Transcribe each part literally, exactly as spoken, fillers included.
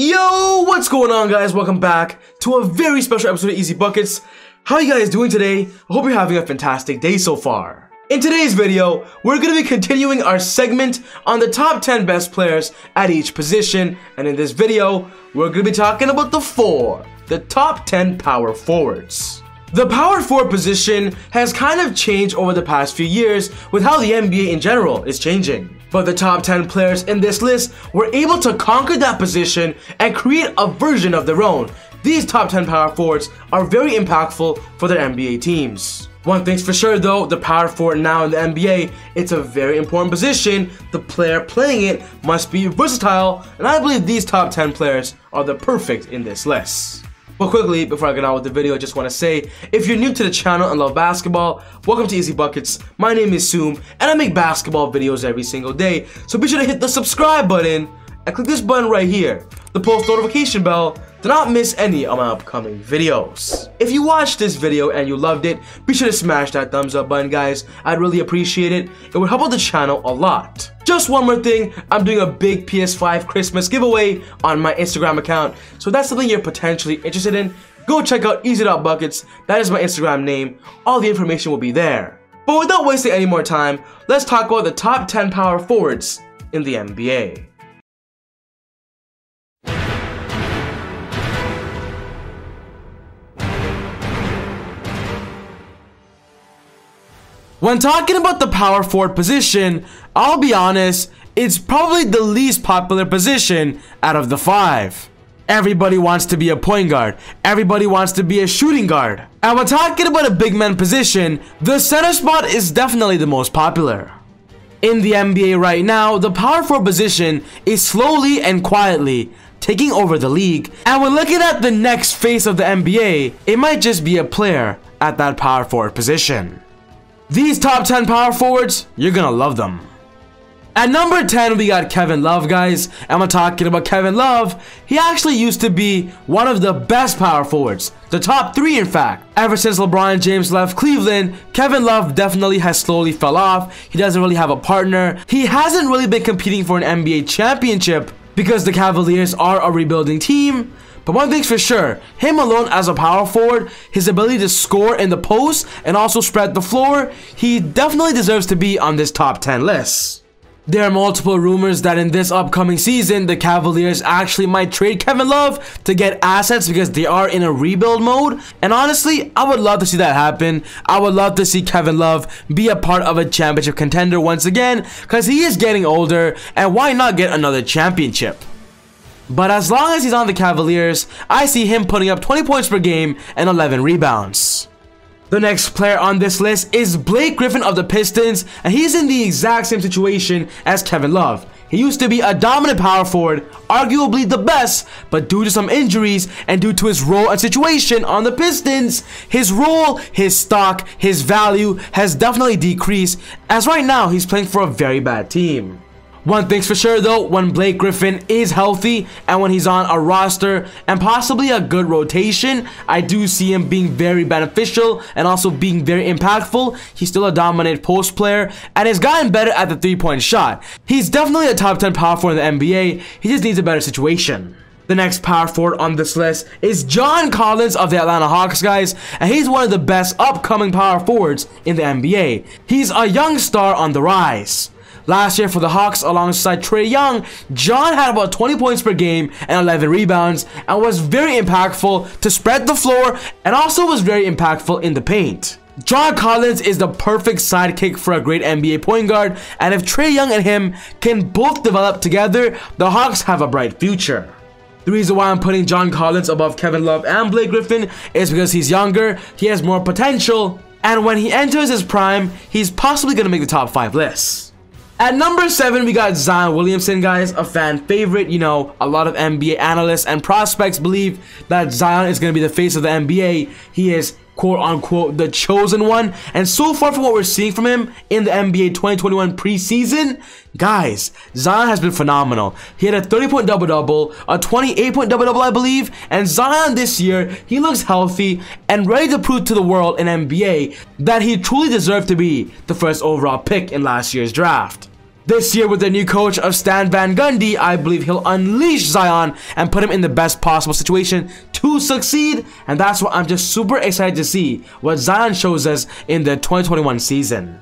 Yo, what's going on, guys? Welcome back to a very special episode of Easy Buckets. How you guys doing today? I hope you're having a fantastic day so far. In today's video, we're going to be continuing our segment on the top ten best players at each position. And in this video, we're going to be talking about the four, the top ten power forwards. The power forward position has kind of changed over the past few years with how the N B A in general is changing. But the top ten players in this list were able to conquer that position and create a version of their own. These top ten power forwards are very impactful for their N B A teams. One thing's for sure though, the power forward now in the N B A, it's a very important position. The player playing it must be versatile, and I believe these top ten players are the perfect in this list. But quickly, before I get on with the video, I just want to say, if you're new to the channel and love basketball, welcome to Easy Buckets. My name is Soom, and I make basketball videos every single day, so be sure to hit the subscribe button, and click this button right here, the post notification bell, to not miss any of my upcoming videos. If you watched this video and you loved it, be sure to smash that thumbs up button, guys. I'd really appreciate it. It would help out the channel a lot. Just one more thing, I'm doing a big P S five Christmas giveaway on my Instagram account, so if that's something you're potentially interested in, go check out easy dot buckets, that is my Instagram name, all the information will be there. But without wasting any more time, let's talk about the top ten power forwards in the N B A. When talking about the power forward position, I'll be honest, it's probably the least popular position out of the five. Everybody wants to be a point guard. Everybody wants to be a shooting guard. And when talking about a big man position, the center spot is definitely the most popular. In the N B A right now, the power forward position is slowly and quietly taking over the league. And when looking at the next face of the N B A, it might just be a player at that power forward position. These top ten power forwards, you're gonna love them. At number ten, we got Kevin Love, guys. And I'm talking about Kevin Love. He actually used to be one of the best power forwards, the top three in fact. Ever since LeBron James left Cleveland, Kevin Love definitely has slowly fell off. He doesn't really have a partner. He hasn't really been competing for an N B A championship because the Cavaliers are a rebuilding team. But one thing's for sure, him alone as a power forward, his ability to score in the post and also spread the floor, he definitely deserves to be on this top ten list. There are multiple rumors that in this upcoming season, the Cavaliers actually might trade Kevin Love to get assets because they are in a rebuild mode. And honestly, I would love to see that happen. I would love to see Kevin Love be a part of a championship contender once again because he is getting older, and why not get another championship? But as long as he's on the Cavaliers, I see him putting up twenty points per game and eleven rebounds. The next player on this list is Blake Griffin of the Pistons, and he's in the exact same situation as Kevin Love. He used to be a dominant power forward, arguably the best, but due to some injuries and due to his role and situation on the Pistons, his role, his stock, his value has definitely decreased, as right now he's playing for a very bad team. One thing's for sure though, when Blake Griffin is healthy and when he's on a roster and possibly a good rotation, I do see him being very beneficial and also being very impactful. He's still a dominant post player and has gotten better at the three-point shot. He's definitely a top ten power forward in the N B A. He just needs a better situation. The next power forward on this list is John Collins of the Atlanta Hawks, guys, and he's one of the best upcoming power forwards in the N B A. He's a young star on the rise. Last year for the Hawks alongside Trae Young, John had about twenty points per game and eleven rebounds and was very impactful to spread the floor and also was very impactful in the paint. John Collins is the perfect sidekick for a great N B A point guard, and if Trae Young and him can both develop together, the Hawks have a bright future. The reason why I'm putting John Collins above Kevin Love and Blake Griffin is because he's younger, he has more potential, and when he enters his prime, he's possibly going to make the top five list. At number seven, we got Zion Williamson, guys, a fan favorite. You know, a lot of N B A analysts and prospects believe that Zion is going to be the face of the N B A. He is, quote-unquote, the chosen one. And so far from what we're seeing from him in the N B A twenty twenty-one preseason, guys, Zion has been phenomenal. He had a thirty-point double-double, a twenty-eight-point double-double, I believe. And Zion this year, he looks healthy and ready to prove to the world in N B A that he truly deserved to be the first overall pick in last year's draft. This year with the new coach of Stan Van Gundy, I believe he'll unleash Zion and put him in the best possible situation to succeed, and that's why I'm just super excited to see what Zion shows us in the twenty twenty-one season.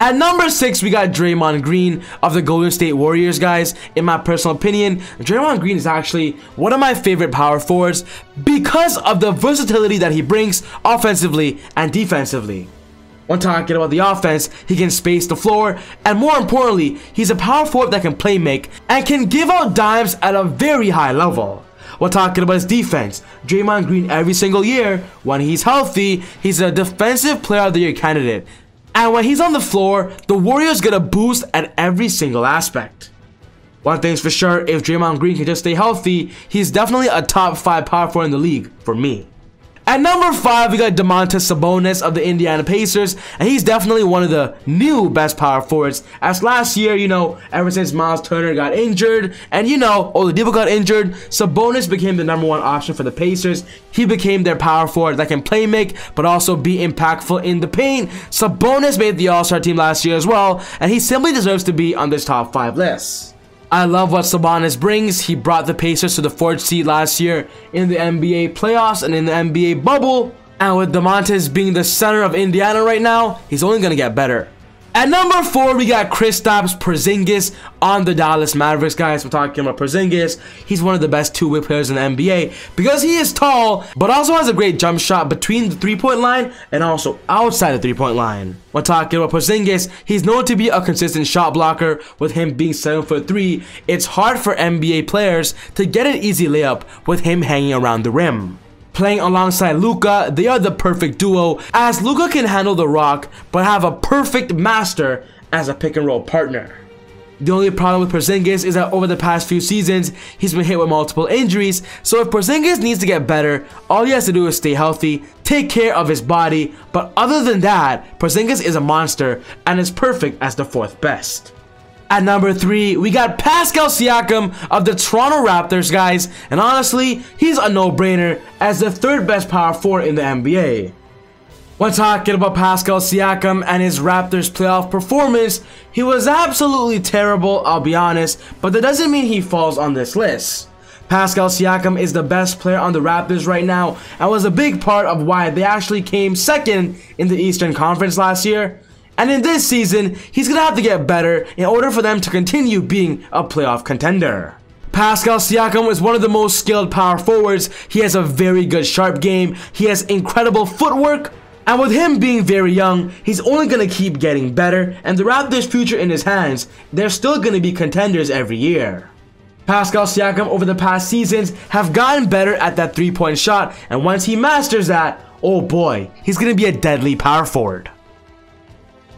At number six, we got Draymond Green of the Golden State Warriors, guys. In my personal opinion, Draymond Green is actually one of my favorite power forwards because of the versatility that he brings offensively and defensively. When talking about the offense, he can space the floor, and more importantly, he's a power forward that can play make and can give out dimes at a very high level. We're talking about his defense. Draymond Green, every single year, when he's healthy, he's a Defensive Player of the Year candidate. And when he's on the floor, the Warriors get a boost at every single aspect. One thing's for sure, if Draymond Green can just stay healthy, he's definitely a top five power forward in the league for me. At number five, we got Domantas Sabonis of the Indiana Pacers, and he's definitely one of the new best power forwards. As last year, you know, ever since Miles Turner got injured, and you know, Oladipo got injured, Sabonis became the number one option for the Pacers. He became their power forward that can play make, but also be impactful in the paint. Sabonis made the All-Star team last year as well, and he simply deserves to be on this top five list. I love what Sabonis brings. He brought the Pacers to the fourth seed last year in the N B A playoffs and in the N B A bubble. And with Domantas being the center of Indiana right now, he's only going to get better. At number four, we got Kristaps Porzingis on the Dallas Mavericks, guys. We're talking about Porzingis. He's one of the best two-way players in the N B A because he is tall, but also has a great jump shot between the three-point line and also outside the three-point line. We're talking about Porzingis. He's known to be a consistent shot blocker. With him being seven foot three, it's hard for N B A players to get an easy layup with him hanging around the rim. Playing alongside Luka, they are the perfect duo, as Luka can handle the rock but have a perfect master as a pick and roll partner. The only problem with Porzingis is that over the past few seasons, he's been hit with multiple injuries, so if Porzingis needs to get better, all he has to do is stay healthy, take care of his body, but other than that, Porzingis is a monster and is perfect as the fourth best. At number three, we got Pascal Siakam of the Toronto Raptors, guys, and honestly, he's a no-brainer as the third best power forward in the N B A. When talking about Pascal Siakam and his Raptors playoff performance, he was absolutely terrible, I'll be honest, but that doesn't mean he falls on this list. Pascal Siakam is the best player on the Raptors right now and was a big part of why they actually came second in the Eastern Conference last year. And in this season, he's going to have to get better in order for them to continue being a playoff contender. Pascal Siakam is one of the most skilled power forwards. He has a very good sharp game. He has incredible footwork. And with him being very young, he's only going to keep getting better. And the Raptors' future in his hands, they're still going to be contenders every year. Pascal Siakam over the past seasons have gotten better at that three-point shot. And once he masters that, oh boy, he's going to be a deadly power forward.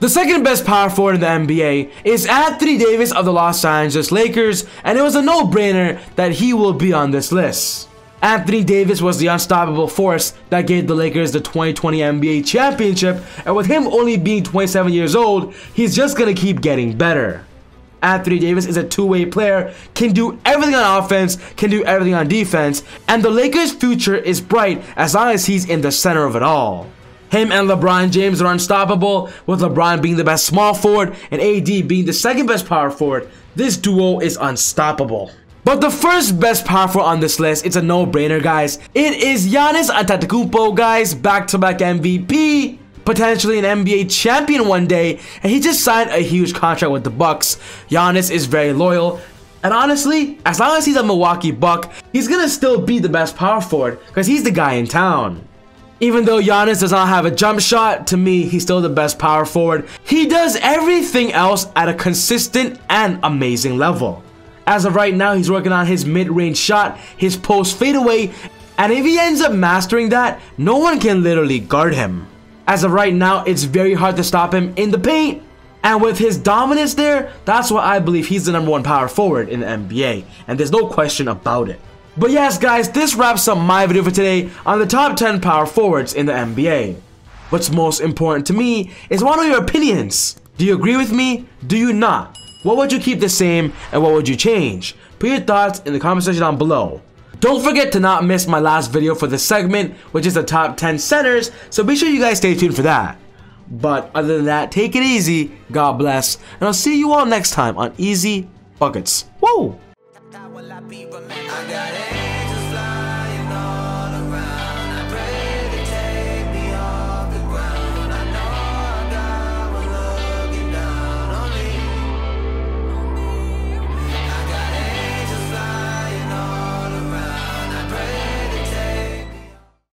The second best power forward in the N B A is Anthony Davis of the Los Angeles Lakers, and it was a no-brainer that he will be on this list. Anthony Davis was the unstoppable force that gave the Lakers the twenty twenty N B A championship, and with him only being twenty-seven years old, he's just gonna keep getting better. Anthony Davis is a two-way player, can do everything on offense, can do everything on defense, and the Lakers' future is bright as long as he's in the center of it all. Him and LeBron James are unstoppable, with LeBron being the best small forward and A D being the second best power forward. This duo is unstoppable. But the first best power forward on this list, it's a no-brainer, guys. It is Giannis Antetokounmpo, guys, back-to-back M V P, potentially an N B A champion one day, and he just signed a huge contract with the Bucks. Giannis is very loyal. And honestly, as long as he's a Milwaukee Buck, he's gonna still be the best power forward because he's the guy in town. Even though Giannis does not have a jump shot, to me, he's still the best power forward. He does everything else at a consistent and amazing level. As of right now, he's working on his mid-range shot, his post fadeaway, and if he ends up mastering that, no one can literally guard him. As of right now, it's very hard to stop him in the paint, and with his dominance there, that's why I believe he's the number one power forward in the N B A, and there's no question about it. But yes, guys, this wraps up my video for today on the top ten power forwards in the N B A. What's most important to me is what are your opinions? Do you agree with me? Do you not? What would you keep the same and what would you change? Put your thoughts in the comment section down below. Don't forget to not miss my last video for this segment, which is the top ten centers, so be sure you guys stay tuned for that. But other than that, take it easy, God bless, and I'll see you all next time on Easy Buckets. Whoa!